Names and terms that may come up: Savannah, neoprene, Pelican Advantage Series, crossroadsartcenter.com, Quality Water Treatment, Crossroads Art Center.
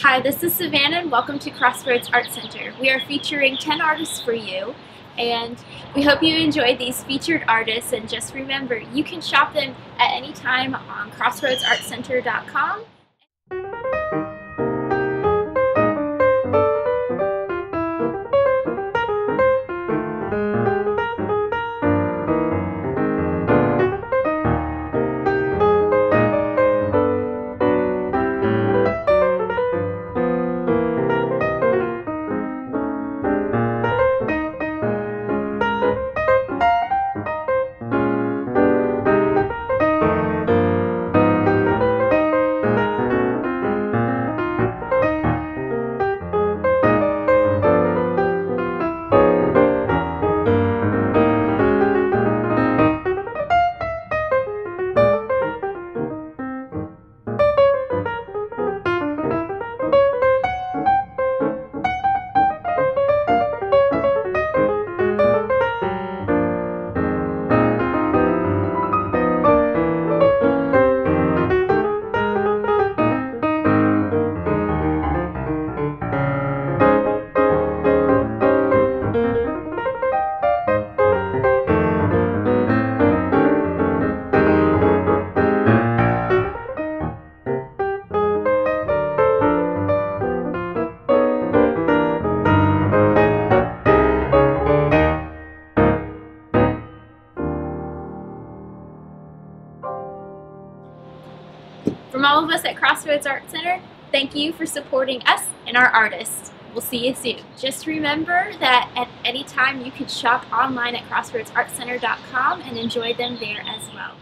Hi, this is Savannah and welcome to Crossroads Art Center. We are featuring 10 artists for you and we hope you enjoy these featured artists, and just remember you can shop them at any time on crossroadsartcenter.com. From all of us at Crossroads Art Center, thank you for supporting us and our artists. We'll see you soon. Just remember that at any time you can shop online at crossroadsartcenter.com and enjoy them there as well.